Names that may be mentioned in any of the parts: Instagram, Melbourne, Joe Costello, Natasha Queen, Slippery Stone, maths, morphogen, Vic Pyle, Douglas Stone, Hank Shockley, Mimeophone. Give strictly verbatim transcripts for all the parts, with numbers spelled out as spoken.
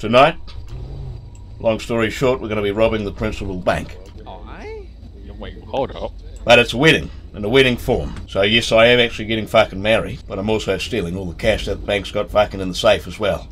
Tonight, long story short, we're going to be robbing the principal bank. I? Wait, hold up. But it's a wedding, in a wedding form. So yes, I am actually getting fucking married, but I'm also stealing all the cash that the bank's got fucking in the safe as well.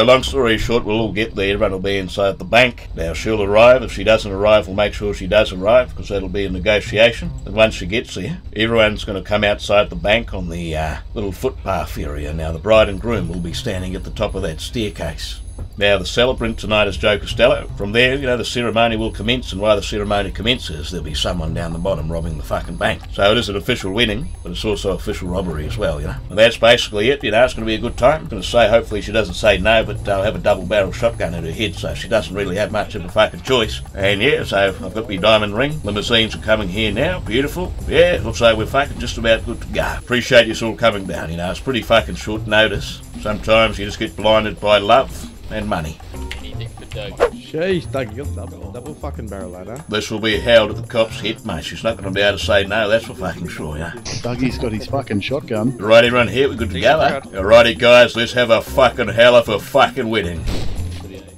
So long story short, we'll all get there, everyone will be inside the bank. Now she'll arrive, if she doesn't arrive we'll make sure she does arrive, because that'll be a negotiation. And once she gets there, everyone's going to come outside the bank on the uh, little footpath area. Now the bride and groom will be standing at the top of that staircase. Now the celebrant tonight is Joe Costello. From there, you know, the ceremony will commence, and while the ceremony commences, there'll be someone down the bottom robbing the fucking bank. So it is an official wedding, but it's also official robbery as well, you know. And that's basically it, you know, it's going to be a good time. I'm going to say, hopefully she doesn't say no, but I'll have a double-barrel shotgun in her head, so she doesn't really have much of a fucking choice. And yeah, so I've got my diamond ring. Limousines are coming here now, beautiful. Yeah, looks like we're fucking just about good to go. Appreciate you all coming down, you know, it's pretty fucking short notice. Sometimes you just get blinded by love. And money. Anything for Doug. Jeez, Doug, you're double, double fucking barrel that, huh? This will be held at the cop's head, mate. She's not going to be able to say no, that's for fucking sure, yeah. Dougie's got his fucking shotgun. Right, everyone here, we're good to go, eh? Alrighty, guys, let's have a fucking hell of a fucking wedding.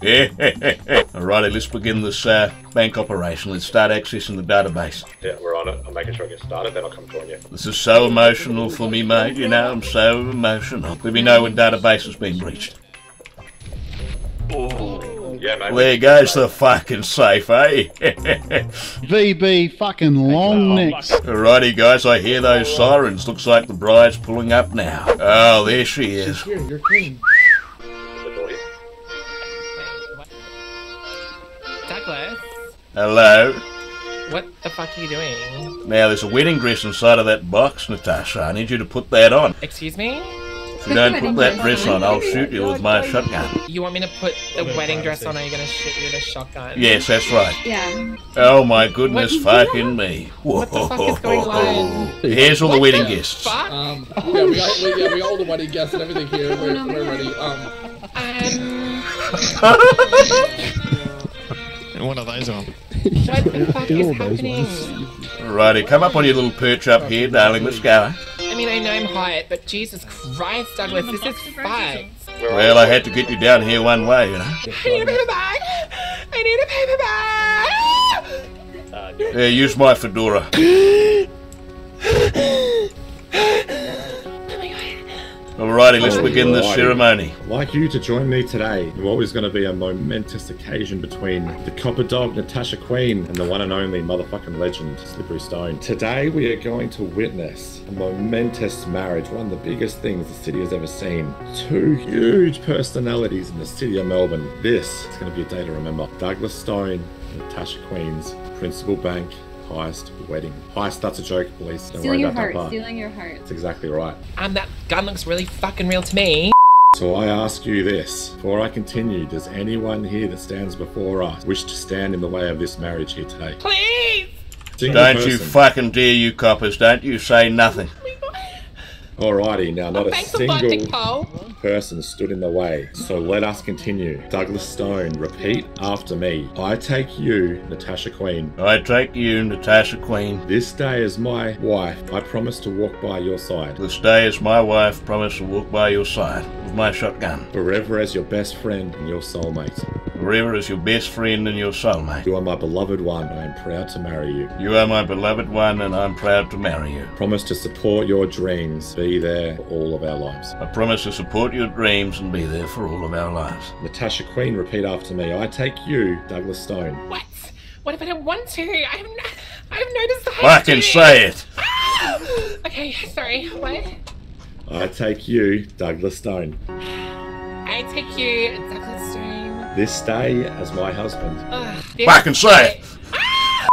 Yeah, alrighty, let's begin this uh, bank operation. Let's start accessing the database. Yeah, we're on it. I'm making sure I get started, then I'll come join you. This is so emotional for me, mate. You know, I'm so emotional. Let me know when database has been breached. Oh. Yeah, mate. There goes the fucking safe, eh? V B fucking long necks. Alrighty, guys, I hear those sirens. Looks like the bride's pulling up now. Oh, there she is. She's here, you're clean. Douglas? Hello? What the fuck are you doing? Now, there's a wedding dress inside of that box, Natasha. I need you to put that on. Excuse me? If you don't put that dress on, I'll shoot you with my shotgun. You want me to put the wedding dress on, or are you going to shoot you with a shotgun? Yes, that's right. Yeah. Oh my goodness, fucking me. What the fuck is going on? Here's all the wedding guests. Um, yeah, we all, we, yeah, we all the wedding guests and everything here. We're, we're ready. Um. One of those on. What the fuck is happening? Righty, come up on your little perch up here, darling. Let's go. I mean, I know I'm hot, but Jesus Christ, Douglas, this is fun. Well, I had to get you down here one way, you know. I need a paper bag! I need a paper bag! Uh, no. Yeah, use my fedora. Alrighty, let's begin this ceremony. I'd like you to join me today in what was going to be a momentous occasion between the copper dog Natasha Queen and the one and only motherfucking legend Slippery Stone. Today we are going to witness a momentous marriage, one of the biggest things the city has ever seen. Two huge personalities in the city of Melbourne. This is going to be a day to remember. Douglas Stone and Natasha Queen's principal bank heist wedding. Heist, that's a joke, please. Don't stealing worry about heart, that part. Stealing your heart. That's exactly right. And that gun looks really fucking real to me. So I ask you this. Before I continue, does anyone here that stands before us wish to stand in the way of this marriage here today? Please! Single don't person. You fucking dare, you coppers. Don't you say nothing. Alrighty, now not oh, a single person stood in the way, so let us continue. Douglas Stone, repeat after me. I take you, Natasha Queen. I take you, Natasha Queen. This day is my wife. I promise to walk by your side. This day is my wife. Promise to walk by your side with my shotgun. Forever as your best friend and your soulmate. Forever as your best friend and your soulmate. You are my beloved one, I am proud to marry you. You are my beloved one, and I am proud to marry you. Promise to support your dreams, be there for all of our lives. I promise to support your dreams and be there for all of our lives. Natasha Queen, repeat after me. I take you, Douglas Stone. What? What if I don't want to? I have no, I have no desire to. I can say it. Ah! Okay, sorry, what? I take you, Douglas Stone. I take you, Douglas Stone. This day as my husband. Ugh, fucking say it! Ah!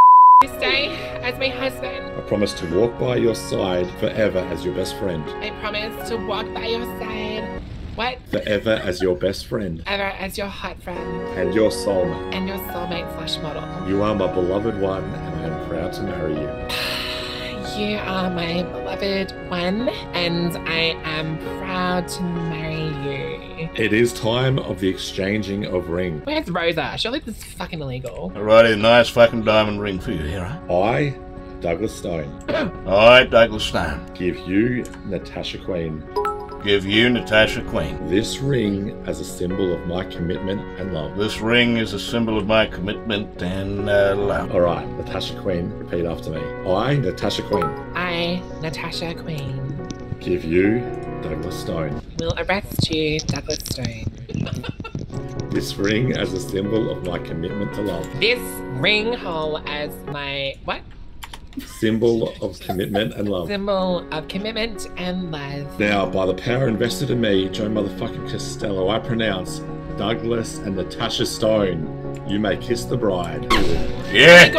This day as my husband. I promise to walk by your side forever as your best friend. I promise to walk by your side. What? Forever as your best friend. Ever as your hot friend. And your soulmate. And your soulmate slash model. You are my beloved one, and I am proud to marry you. You are my beloved one, and I am proud to marry you. It is time of the exchanging of rings. Where's Rosa? Surely this is fucking illegal. Alrighty, nice fucking diamond ring for you here, huh? I, Douglas Stone. I, Douglas Stone. Give you, Natasha Queen. give you, Natasha Queen. This ring as a symbol of my commitment and love. This ring is a symbol of my commitment and uh, love. All right, Natasha Queen, repeat after me. I, Natasha Queen. I, Natasha Queen. Give you, Douglas Stone. Will arrest you, Douglas Stone. This ring as a symbol of my commitment to love. This ring hole as my, what? Symbol of commitment and love. Symbol of commitment and love. Now, by the power invested in me, Joe motherfucking Costello, I pronounce Douglas and Natasha Stone, you may kiss the bride. Yeah!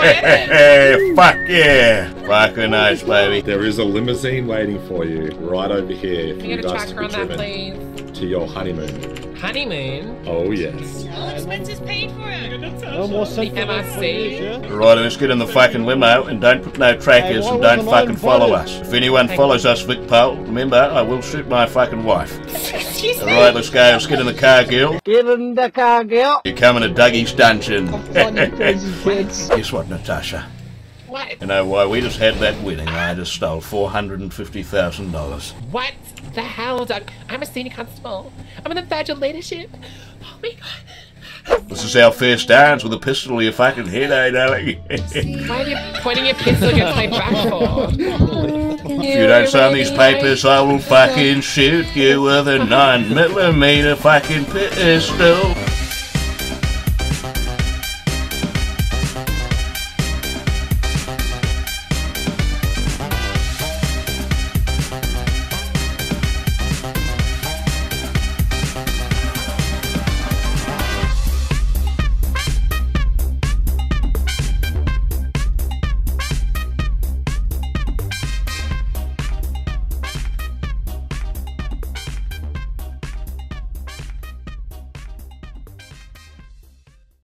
Oh, fuck yeah! Fucking nice, baby. There is a limousine waiting for you right over here. Can you get a tracker on that, please? To your honeymoon. Honeymoon? Oh, yes. All expenses paid for it. No more sense for M R C. Righto, let's get in the fucking limo and don't put no trackers and don't fucking follow us. If anyone follows us, Vic Pyle, remember, I will shoot my fucking wife. Excuse me. Alright, let's go. Let's get in the car, girl. Get in the car, girl. You're coming to Dougie's dungeon. Guess what, Natasha? What? You know why? We just had that wedding. I just stole four hundred and fifty thousand dollars. What? The hell, Doug? I'm a senior constable. I'm in the badge of leadership. Oh my god. This is our first dance with a pistol to your fucking head, eh, darling? Why are you pointing your pistol against my back for? If you don't sign these papers, I will fucking shoot you with a nine millimeter fucking pistol.